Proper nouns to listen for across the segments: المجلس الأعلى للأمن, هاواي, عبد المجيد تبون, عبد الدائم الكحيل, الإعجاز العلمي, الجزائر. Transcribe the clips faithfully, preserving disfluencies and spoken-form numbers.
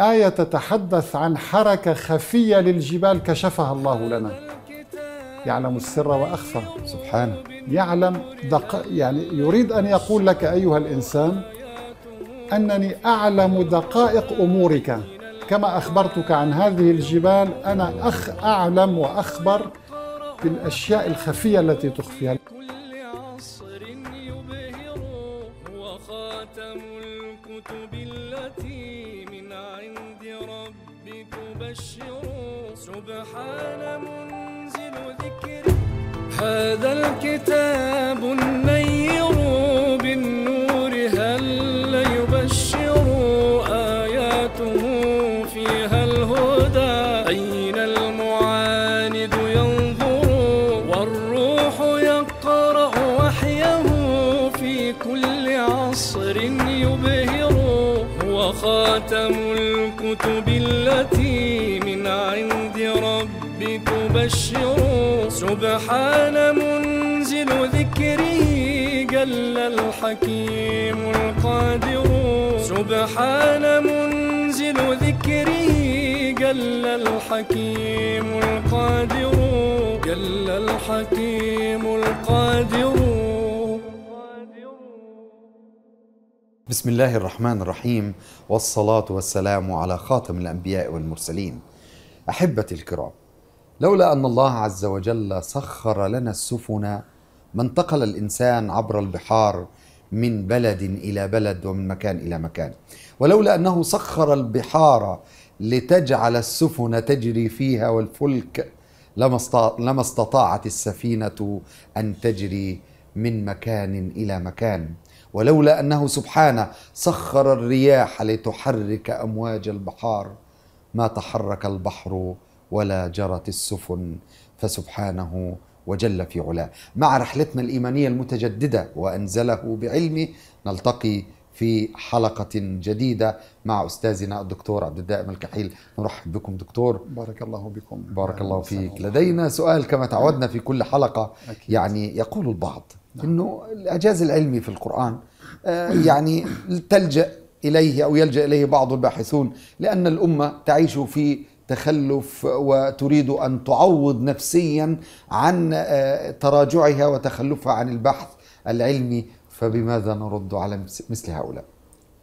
آية تتحدث عن حركة خفية للجبال كشفها الله لنا. يعلم السر وأخفى سبحانه. يعلم دق... يعني يريد أن يقول لك أيها الإنسان أنني أعلم دقائق أمورك كما أخبرتك عن هذه الجبال. أنا أخ أعلم وأخبر بالأشياء الخفية التي تخفيها. وخاتم الكتب التي من عند ربي تبشر سبحان منزل ذكر هذا الكتاب النير بالنور هل يبشر آياته فيها الهدى أين المعاند ينظر والروح يقرأ وحيه في كل عصر يبهر وخاتم الكتب التي من عند ربي تبشر سبحان منزل ذكره جل الحكيم القادر سبحان منزل ذكره جل الحكيم القادر جل الحكيم القادر. بسم الله الرحمن الرحيم، والصلاة والسلام على خاتم الأنبياء والمرسلين. أحبتي الكرام، لولا أن الله عز وجل سخر لنا السفن ما انتقل الإنسان عبر البحار من بلد إلى بلد ومن مكان إلى مكان، ولولا أنه سخر البحار لتجعل السفن تجري فيها والفلك لما استطاعت السفينة أن تجري من مكان إلى مكان، ولولا أنه سبحانه سخر الرياح لتحرك أمواج البحار ما تحرك البحر ولا جرت السفن، فسبحانه وجل في علاه. مع رحلتنا الإيمانية المتجددة وأنزله بعلمه، نلتقي في حلقة جديدة مع أستاذنا الدكتور عبد الدائم الكحيل. نرحب بكم دكتور، بارك الله بكم. بارك الله فيك. لدينا سؤال كما تعودنا في كل حلقة. يعني يقول البعض إنه الإعجاز العلمي في القرآن يعني تلجأ إليه أو يلجأ إليه بعض الباحثون لأن الأمة تعيش في تخلف وتريد أن تعوض نفسيا عن تراجعها وتخلفها عن البحث العلمي، فبماذا نرد على مثل هؤلاء؟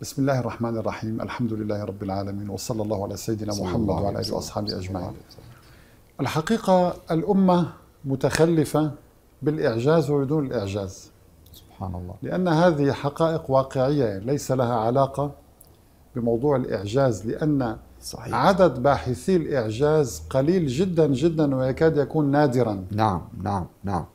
بسم الله الرحمن الرحيم، الحمد لله رب العالمين، وصلى الله على سيدنا محمد وعلى آله وأصحابه أجمعين. الحقيقة الأمة متخلفة بالإعجاز وبدون الإعجاز سبحان الله، لأن هذه حقائق واقعية ليس لها علاقة بموضوع الإعجاز، لأن صحيح. عدد باحثي الإعجاز قليل جدا جدا ويكاد يكون نادرا. نعم نعم نعم.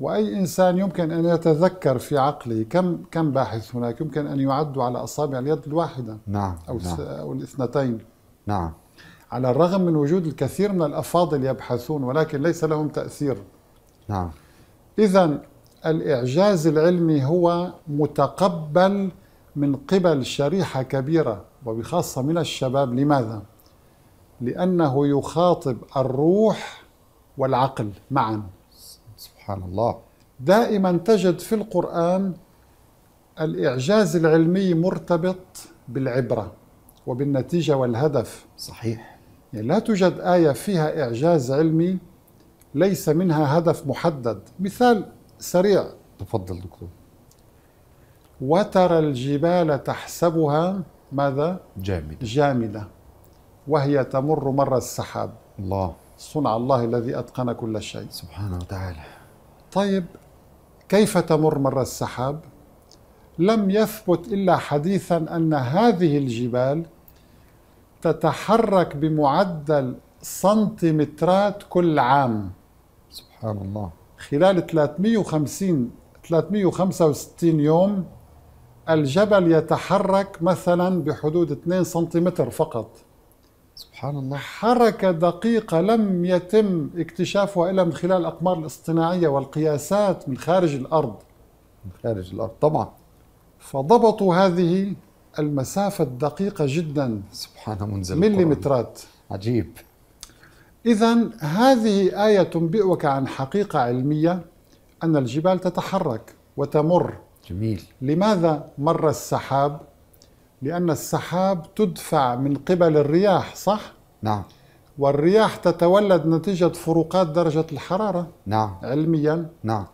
وأي إنسان يمكن أن يتذكر في عقله كم كم باحث هناك، يمكن أن يعدوا على أصابع اليد الواحدة. نعم أو, نعم. أو الاثنتين. نعم. على الرغم من وجود الكثير من الأفاضل يبحثون ولكن ليس لهم تأثير. نعم. إذن الإعجاز العلمي هو متقبل من قبل شريحة كبيرة وبخاصة من الشباب. لماذا؟ لأنه يخاطب الروح والعقل معا. سبحان الله. دائما تجد في القرآن الإعجاز العلمي مرتبط بالعبرة وبالنتيجة والهدف. صحيح. يعني لا توجد آية فيها إعجاز علمي ليس منها هدف محدد. مثال سريع. تفضل دكتور. وترى الجبال تحسبها ماذا؟ جامدة. جامدة وهي تمر مر السحاب. الله. صنع الله الذي أتقن كل شيء. سبحانه وتعالى. طيب كيف تمر مر السحاب؟ لم يثبت إلا حديثا أن هذه الجبال تتحرك بمعدل سنتيمترات كل عام. سبحان الله. خلال ثلاثمئة وخمسين ثلاثمئة وخمسة وستين يوم الجبل يتحرك مثلا بحدود اثنين سنتيمتر فقط. سبحان الله. حركة دقيقة لم يتم اكتشافها إلا من خلال الأقمار الاصطناعية والقياسات من خارج الأرض. من خارج الأرض طبعا. فضبطوا هذه المسافة الدقيقة جدا. سبحانه منزل مليمترات. عجيب. إذن هذه آية تنبئك عن حقيقة علمية أن الجبال تتحرك وتمر. جميل. لماذا مر السحاب؟ لأن السحاب تدفع من قبل الرياح، صح؟ نعم. والرياح تتولد نتيجة فروقات درجة الحرارة. نعم. علميا. نعم.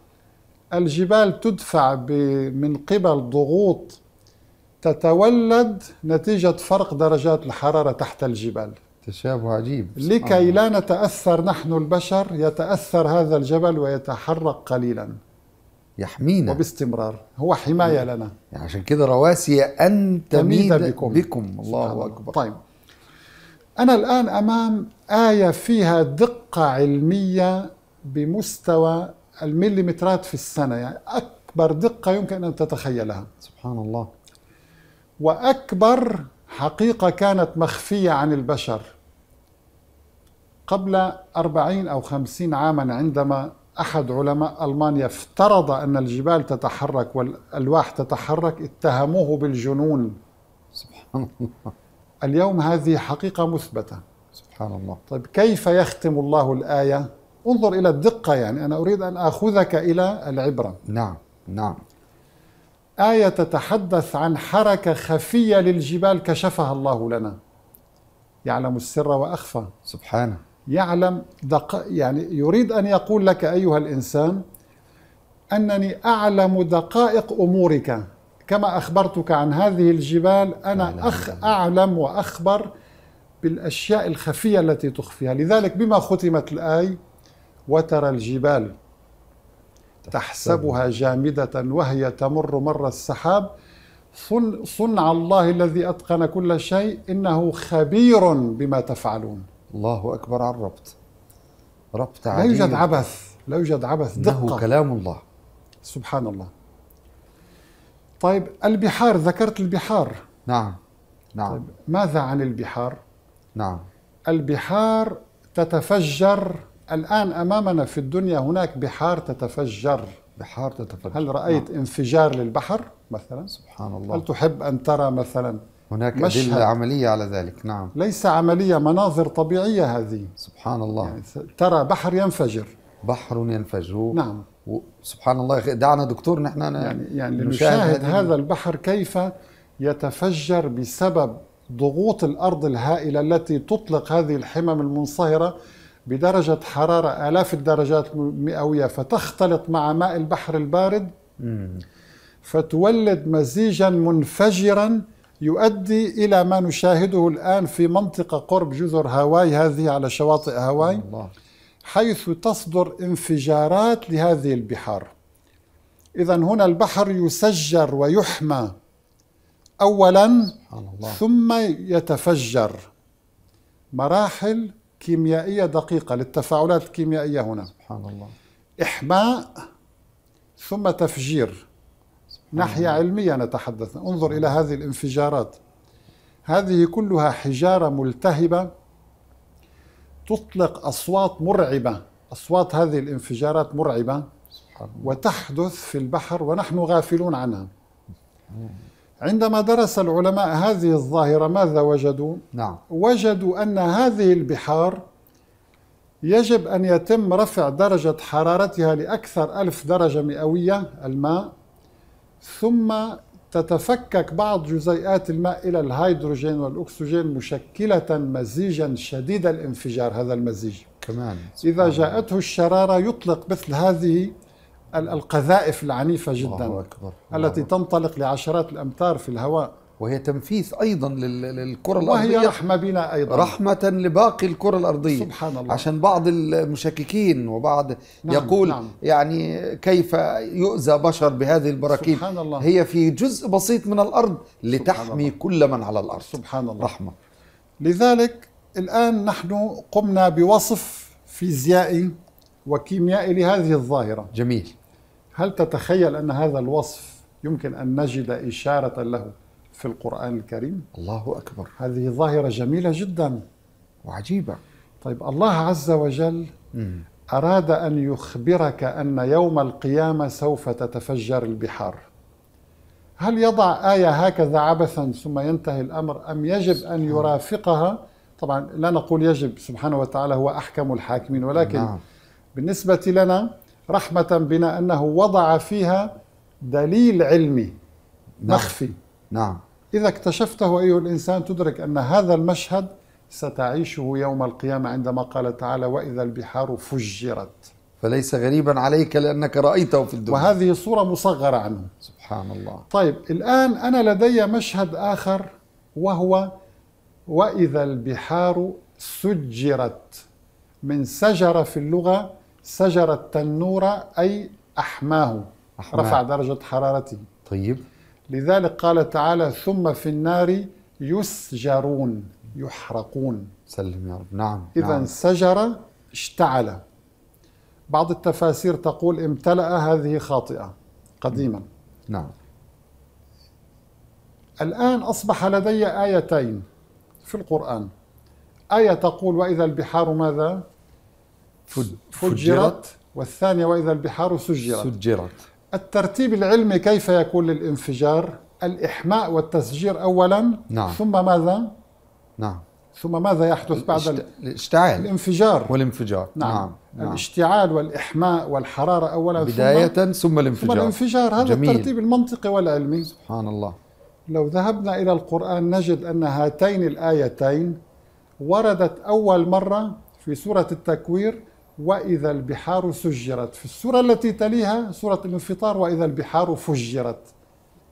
الجبال تدفع من قبل ضغوط تتولد نتيجة فرق درجات الحرارة تحت الجبال. تشابه عجيب. لكي لا نتأثر نحن البشر، يتأثر هذا الجبل ويتحرق قليلا. يحمينا وباستمرار، هو حماية لنا. يعني عشان كده رواسي أن تميد بكم. بكم. الله أكبر. طيب، أنا الآن أمام آية فيها دقة علمية بمستوى المليمترات في السنة، يعني أكبر دقة يمكن أن تتخيلها. سبحان الله. وأكبر حقيقة كانت مخفية عن البشر قبل أربعين أو خمسين عاما، عندما أحد علماء ألمانيا افترض أن الجبال تتحرك والألواح تتحرك، اتهموه بالجنون. سبحان الله. اليوم هذه حقيقة مثبتة. سبحان الله. طيب، كيف يختم الله الآية؟ انظر إلى الدقة، يعني أنا أريد أن آخذك إلى العبرة. نعم نعم. آية تتحدث عن حركة خفية للجبال كشفها الله لنا. يعلم السر وأخفى. سبحانه. يعلم دق... يعني يريد أن يقول لك أيها الإنسان أنني أعلم دقائق أمورك، كما أخبرتك عن هذه الجبال أنا أخ... أعلم وأخبر بالأشياء الخفية التي تخفيها. لذلك بما ختمت الآية: وترى الجبال تحسبها جامدة وهي تمر مر السحاب، صنع الله الذي أتقن كل شيء إنه خبير بما تفعلون. الله أكبر على الربط. ربط عجيب. لا يوجد عبث، لا يوجد عبث، دقة. إنه كلام الله. سبحان الله. طيب، البحار، ذكرت البحار. نعم نعم. طيب، ماذا عن البحار؟ نعم. البحار تتفجر الآن أمامنا في الدنيا، هناك بحار تتفجر. بحار تتفجر. هل رأيت نعم. انفجار للبحر مثلا؟ سبحان الله. هل تحب أن ترى مثلا؟ هناك أدلة عملية على ذلك. نعم. ليس عملية، مناظر طبيعية هذه. سبحان الله. يعني ترى بحر ينفجر. بحر ينفجر. نعم. سبحان الله. دعنا دكتور نحن يعني, يعني نشاهد هذا البحر كيف يتفجر بسبب ضغوط الأرض الهائلة التي تطلق هذه الحمم المنصهرة بدرجة حرارة آلاف الدرجات المئوية، فتختلط مع ماء البحر البارد فتولد مزيجا منفجرا يؤدي إلى ما نشاهده الآن في منطقة قرب جزر هاواي، هذه على شواطئ هاواي، حيث تصدر انفجارات لهذه البحار. إذا هنا البحر يسجر ويحمى أولا، ثم يتفجر. مراحل كيميائية دقيقة للتفاعلات الكيميائية هنا. سبحان الله. إحماء ثم تفجير. ناحية علمية نتحدث. انظر إلى هذه الانفجارات، هذه كلها حجارة ملتهبة تطلق أصوات مرعبة. أصوات هذه الانفجارات مرعبة وتحدث في البحر ونحن غافلون عنها. عندما درس العلماء هذه الظاهرة ماذا وجدوا؟ نعم. وجدوا أن هذه البحار يجب أن يتم رفع درجة حرارتها لأكثر ألف درجة مئوية الماء، ثم تتفكك بعض جزيئات الماء إلى الهيدروجين والأكسجين مشكلة مزيجا شديد الانفجار. هذا المزيج كمان إذا جاءته الشرارة يطلق مثل هذه القذائف العنيفة جدا. الله أكبر. الله التي أكبر. تنطلق لعشرات الأمتار في الهواء، وهي تنفيذ أيضا للكرة الأرضية، وهي رحمة بنا أيضا، رحمة لباقي الكرة الأرضية. سبحان الله. عشان بعض المشككين وبعض نعم يقول نعم. يعني كيف يؤذى بشر بهذه البراكين؟ سبحان الله. هي في جزء بسيط من الأرض لتحمي كل من على الأرض. سبحان الله. رحمة. لذلك الآن نحن قمنا بوصف فيزيائي وكيميائي لهذه الظاهرة. جميل. هل تتخيل أن هذا الوصف يمكن أن نجد إشارة له في القرآن الكريم؟ الله أكبر. هذه ظاهرة جميلة جدا وعجيبة. طيب، الله عز وجل مم. أراد أن يخبرك أن يوم القيامة سوف تتفجر البحار. هل يضع آية هكذا عبثا ثم ينتهي الأمر، أم يجب أن يرافقها؟ طبعا لا نقول يجب، سبحانه وتعالى هو أحكم الحاكمين، ولكن نعم. بالنسبة لنا رحمة بنا أنه وضع فيها دليل علمي مخفي. نعم. إذا اكتشفته أيها الإنسان تدرك أن هذا المشهد ستعيشه يوم القيامة عندما قال تعالى وإذا البحار فجرت. فليس غريبا عليك لأنك رأيته في الدنيا، وهذه صورة مصغرة عنه. سبحان الله. طيب الآن أنا لدي مشهد آخر وهو وإذا البحار سجرت، من سجر في اللغة سجر التنور أي أحماه، أحماه رفع درجة حرارته. طيب لذلك قال تعالى ثم في النار يسجرون يحرقون. سلم يا رب. نعم. إذا نعم. سجر اشتعل. بعض التفاسير تقول امتلأ، هذه خاطئة قديما. نعم. الآن أصبح لدي آيتين في القرآن، آية تقول وإذا البحار ماذا؟ فجرت, فجرت. والثانية وإذا البحار سجرت. سجرت. الترتيب العلمي كيف يكون للانفجار؟ الإحماء والتسجير أولا. نعم. ثم ماذا؟ نعم. ثم ماذا يحدث بعد الاشت... الاشتعال الانفجار والانفجار. نعم. نعم. نعم. الاشتعال والإحماء والحرارة أولا بداية ثم, ثم الانفجار ثم الانفجار. هذا جميل. الترتيب المنطقي والعلمي. سبحان الله. لو ذهبنا إلى القرآن نجد أن هاتين الآيتين وردت أول مرة في سورة التكوير وإذا البحار سجرت، في السورة التي تليها سورة الانفطار وإذا البحار فجرت.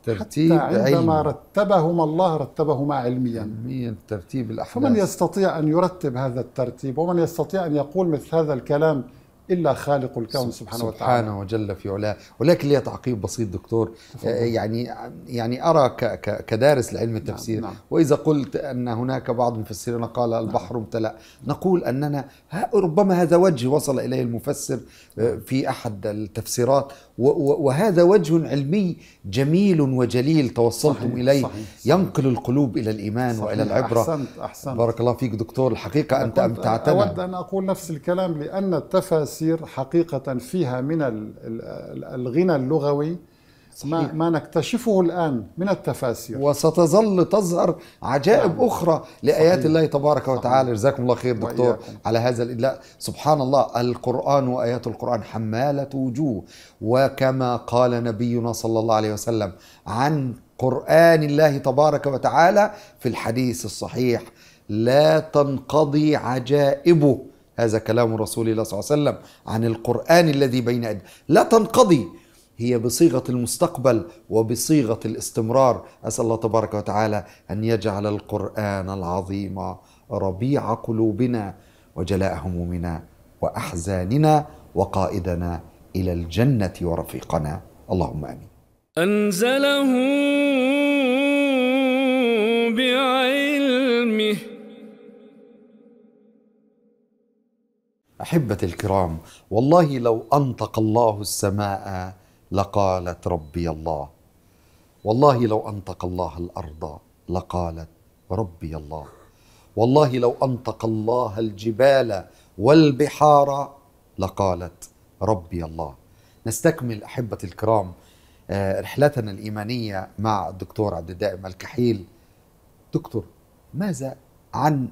ترتيب حتى عندما علم. رتبهما الله رتبهما علميا. علميا ترتيب الأحداث. فمن يستطيع أن يرتب هذا الترتيب ومن يستطيع أن يقول مثل هذا الكلام إلا خالق الكون سبحانه وتعالى سبحانه وجل في علاه. ولكن لي تعقيب بسيط دكتور. تفضل. يعني يعني أرى كدارس لعلم التفسير. نعم. وإذا قلت أن هناك بعض المفسرين قال البحر امتلأ، نقول أننا ربما هذا وجه وصل إليه المفسر في أحد التفسيرات، وهذا وجه علمي جميل وجليل توصلتم صحيح. إليه صحيح. ينقل القلوب إلى الإيمان صحيح. وإلى العبرة. أحسنت. أحسنت. بارك الله فيك دكتور. الحقيقة أنت أمتعتنا. أود أن أقول نفس الكلام لأن التفاسير حقيقة فيها من الغنى اللغوي ما, ما نكتشفه الآن من التفاسير، وستظل تظهر عجائب يعني أخرى لآيات صحيح. الله تبارك صحيح. وتعالى. جزاكم الله خير دكتور وإياكم. على هذا الإدلاء. سبحان الله، القرآن وآيات القرآن حمالة وجوه، وكما قال نبينا صلى الله عليه وسلم عن قرآن الله تبارك وتعالى في الحديث الصحيح لا تنقضي عجائبه. هذا كلام رسول الله صلى الله عليه وسلم عن القرآن الذي بين أيدينا. لا تنقضي هي بصيغة المستقبل وبصيغة الاستمرار. أسأل الله تبارك وتعالى أن يجعل القرآن العظيم ربيع قلوبنا وجلاء همومنا وأحزاننا وقائدنا إلى الجنة ورفيقنا. اللهم آمين. أنزله بعلمه. أحبة الكرام، والله لو أنطق الله السماء لقالت ربي الله، والله لو أنطق الله الأرض لقالت ربي الله، والله لو أنطق الله الجبال والبحار لقالت ربي الله. نستكمل أحبة الكرام رحلتنا الإيمانية مع الدكتور عبد الدائم الكحيل. دكتور، ماذا عن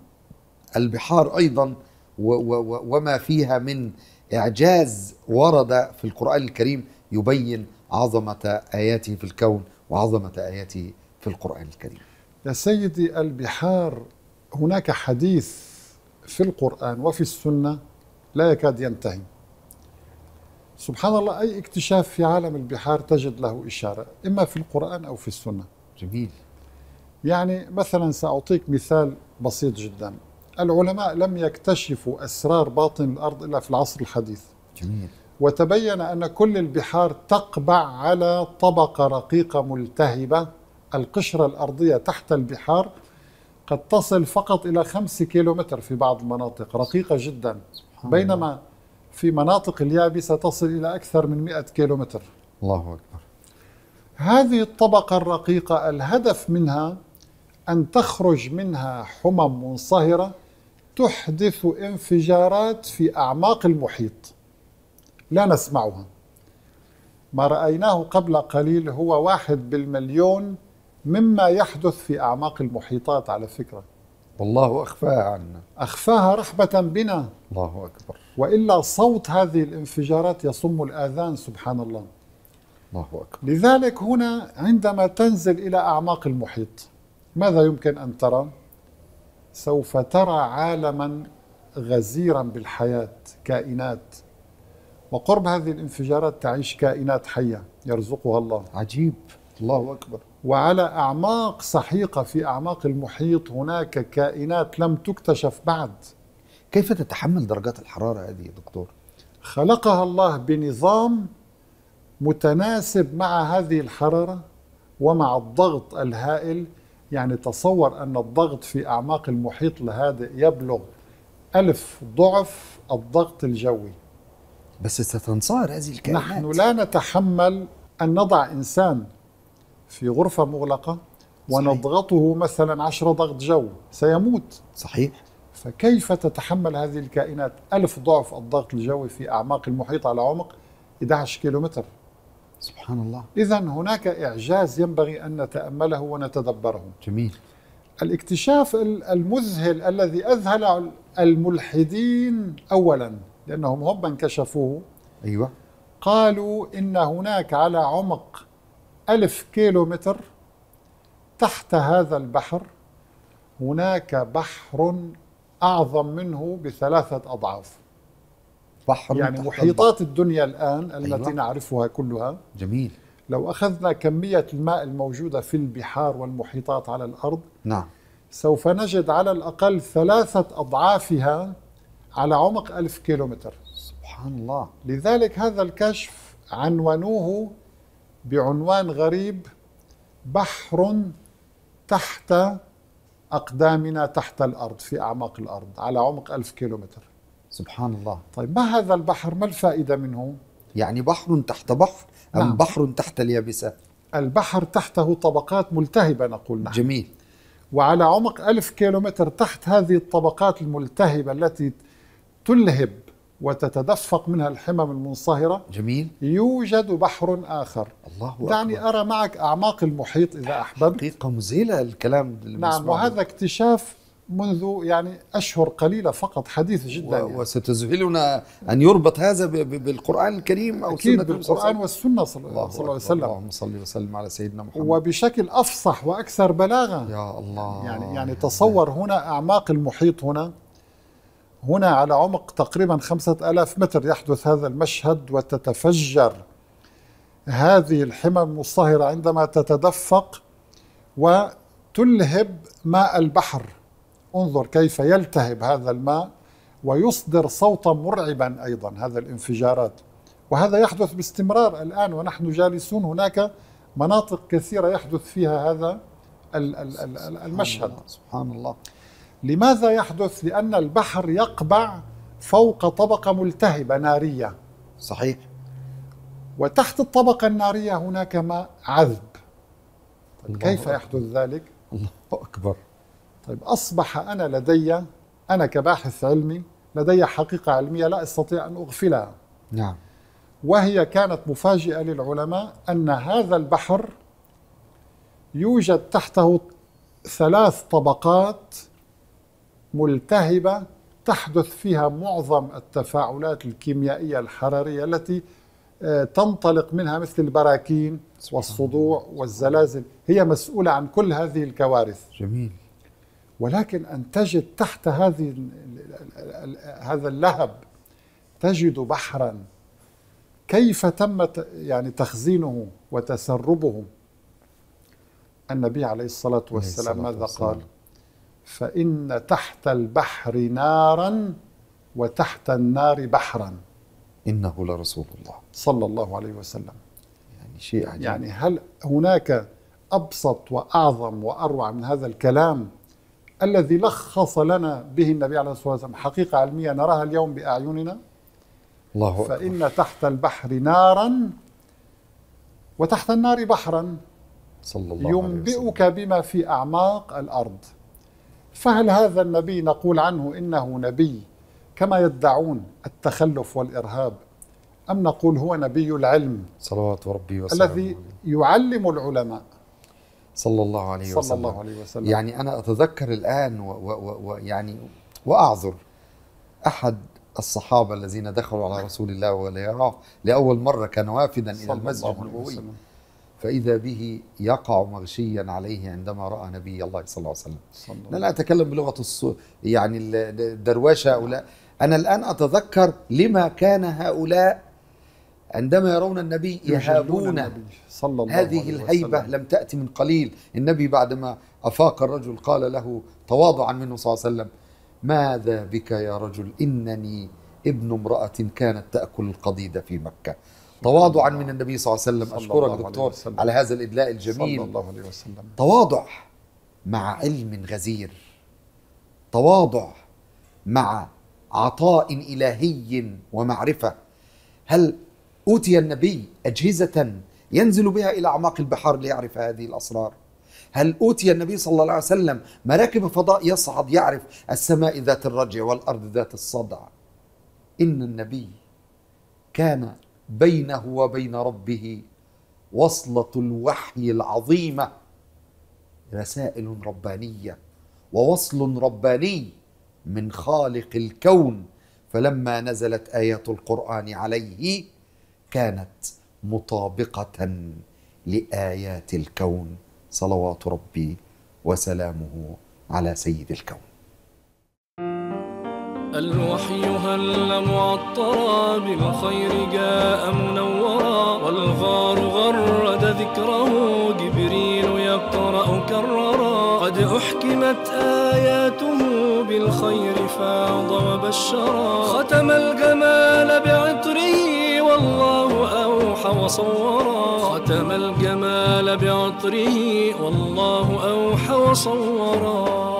البحار أيضا وما فيها من إعجاز ورد في القرآن الكريم يبين عظمة آياته في الكون وعظمة آياته في القرآن الكريم؟ يا سيدي، البحار هناك حديث في القرآن وفي السنة لا يكاد ينتهي. سبحان الله، أي اكتشاف في عالم البحار تجد له إشارة إما في القرآن أو في السنة. جميل. يعني مثلا سأعطيك مثال بسيط جدا. العلماء لم يكتشفوا أسرار باطن الأرض إلا في العصر الحديث. جميل. وتبين أن كل البحار تقبع على طبقة رقيقة ملتهبة. القشرة الأرضية تحت البحار قد تصل فقط إلى خمسة كيلومتر في بعض المناطق، رقيقة جدا، بينما في مناطق اليابسة تصل إلى أكثر من مئة كيلومتر. الله أكبر. هذه الطبقة الرقيقة الهدف منها أن تخرج منها حمم منصهرة تحدث انفجارات في أعماق المحيط لا نسمعها. ما رأيناه قبل قليل هو واحد بالمليون مما يحدث في أعماق المحيطات على فكرة. والله أخفاها عنا، أخفاها رحمة بنا. الله أكبر. وإلا صوت هذه الانفجارات يصم الآذان. سبحان الله. الله أكبر. لذلك هنا عندما تنزل إلى أعماق المحيط ماذا يمكن أن ترى؟ سوف ترى عالما غزيرا بالحياة، كائنات، وقرب هذه الانفجارات تعيش كائنات حية يرزقها الله. عجيب، الله أكبر. وعلى أعماق سحيقة في أعماق المحيط هناك كائنات لم تكتشف بعد. كيف تتحمل درجات الحرارة هذه يا دكتور؟ خلقها الله بنظام متناسب مع هذه الحرارة ومع الضغط الهائل. يعني تصور أن الضغط في أعماق المحيط الهادئ يبلغ ألف ضعف الضغط الجوي. بس ستنصهر هذه الكائنات. نحن لا نتحمل أن نضع إنسان في غرفة مغلقة ونضغطه مثلا عشرة ضغط جو، سيموت. صحيح. فكيف تتحمل هذه الكائنات ألف ضعف الضغط الجوي في أعماق المحيط على عمق أحد عشر كيلومتر؟ سبحان الله. إذا هناك إعجاز ينبغي أن نتأمله ونتدبره. جميل. الاكتشاف المذهل الذي أذهل الملحدين أولا، لأنهم هم من كشفوه. أيوة. قالوا إن هناك على عمق ألف كيلومتر تحت هذا البحر هناك بحر أعظم منه بثلاثة أضعاف. بحر يعني محيطات الدنيا الآن التي أيوة. نعرفها كلها. جميل. لو أخذنا كمية الماء الموجودة في البحار والمحيطات على الأرض، نعم، سوف نجد على الأقل ثلاثة أضعافها على عمق ألف كيلومتر. سبحان الله. لذلك هذا الكشف عنوانوه بعنوان غريب: بحر تحت أقدامنا تحت الأرض في أعماق الأرض على عمق ألف كيلومتر. سبحان الله. طيب ما هذا البحر؟ ما الفائدة منه؟ يعني بحر تحت بحر أم نعم. بحر تحت اليابسة؟ البحر تحته طبقات ملتهبة نقول نحن. جميل. وعلى عمق ألف كيلومتر تحت هذه الطبقات الملتهبة التي تلهب وتتدفق منها الحمم المنصهرة. جميل. يوجد بحر آخر. الله أكبر. دعني أرى معك أعماق المحيط إذا أحببت. حقيقة مذهلة الكلام. نعم. وهذا اكتشاف منذ يعني أشهر قليلة فقط، حديث جدا. وستذهلنا أن يربط هذا بالقرآن الكريم أو أكيد سنة بالقرآن والسنة صلى الله عليه وسلم. اللهم صل وسلم على سيدنا محمد. وبشكل أفصح وأكثر بلاغة. يا الله. يعني يعني تصور هنا أعماق المحيط، هنا هنا على عمق تقريبا خمسة آلاف متر يحدث هذا المشهد وتتفجر هذه الحمم المصهرة عندما تتدفق وتلهب ماء البحر. انظر كيف يلتهب هذا الماء ويصدر صوتا مرعبا أيضا هذا الانفجارات. وهذا يحدث باستمرار الآن ونحن جالسون. هناك مناطق كثيرة يحدث فيها هذا المشهد. سبحان الله. لماذا يحدث؟ لأن البحر يقبع فوق طبقة ملتهبة نارية. صحيح. وتحت الطبقة النارية هناك ماء عذب. طيب كيف يحدث ذلك؟ الله أكبر. طيب أصبح أنا لدي، أنا كباحث علمي لدي حقيقة علمية لا أستطيع أن أغفلها. نعم. وهي كانت مفاجئة للعلماء، أن هذا البحر يوجد تحته ثلاث طبقات ملتهبة تحدث فيها معظم التفاعلات الكيميائية الحرارية التي تنطلق منها مثل البراكين والصدوع والزلازل، هي مسؤولة عن كل هذه الكوارث. جميل. ولكن أن تجد تحت هذه هذا اللهب تجد بحرا، كيف تم يعني تخزينه وتسربه؟ النبي عليه الصلاة والسلام ماذا قال؟ فإن تحت البحر نارا وتحت النار بحرا. إنه لرسول الله صلى الله عليه وسلم. يعني شيء عجيب. يعني هل هناك أبسط وأعظم وأروع من هذا الكلام الذي لخص لنا به النبي عليه الصلاة والسلام حقيقة علمية نراها اليوم بأعيننا؟ الله أكبر. فإن تحت البحر نارا وتحت النار بحرا. صلى الله عليه وسلم. ينبئك بما في أعماق الأرض. فهل هذا النبي نقول عنه إنه نبي كما يدعون التخلف والإرهاب، أم نقول هو نبي العلم صلوات ربي وسلامه الذي يعلم العلماء صلى الله عليه وسلم. صلى الله عليه وسلم. يعني أنا أتذكر الآن ويعني وأعذر أحد الصحابة الذين دخلوا على رسول الله ولا يراه لأول مرة، كان وافدا إلى المسجد النبوي فإذا به يقع مغشيا عليه عندما رأى نبي الله صلى الله عليه وسلم. أنا لا أتكلم بلغة الصو... يعني الدرواشة هؤلاء، أنا الآن أتذكر لما كان هؤلاء عندما يرون النبي يهابون هذه الهيبة لم تأتي من قليل. النبي بعدما أفاق الرجل قال له تواضعا منه صلى الله عليه وسلم: ماذا بك يا رجل، إنني ابن امرأة كانت تأكل القضيد في مكة. تواضعا من النبي صلى الله عليه وسلم. أشكرك دكتور على هذا الإدلاء الجميل. صلى الله عليه وسلم. تواضع مع علم غزير، تواضع مع عطاء إلهي ومعرفة. هل أوتي النبي أجهزة ينزل بها إلى أعماق البحار ليعرف هذه الأسرار؟ هل أوتي النبي صلى الله عليه وسلم مراكب فضاء يصعد يعرف السماء ذات الرجع والأرض ذات الصدع؟ إن النبي كان بينه وبين ربه وصلة الوحي العظيمة، رسائل ربانية ووصل رباني من خالق الكون. فلما نزلت آيات القرآن عليه كانت مطابقة لآيات الكون، صلوات ربي وسلامه على سيد الكون. الوحي هل معطرا، بالخير جاء منورا، والغار غرد ذكره، جبريل يقرأ كررا، قد أحكمت آياته، بالخير فاض وبشرا، ختم الجمال بعطره، والله أوحى وصورا، ختم الجمال بعطره، والله أوحى وصورا.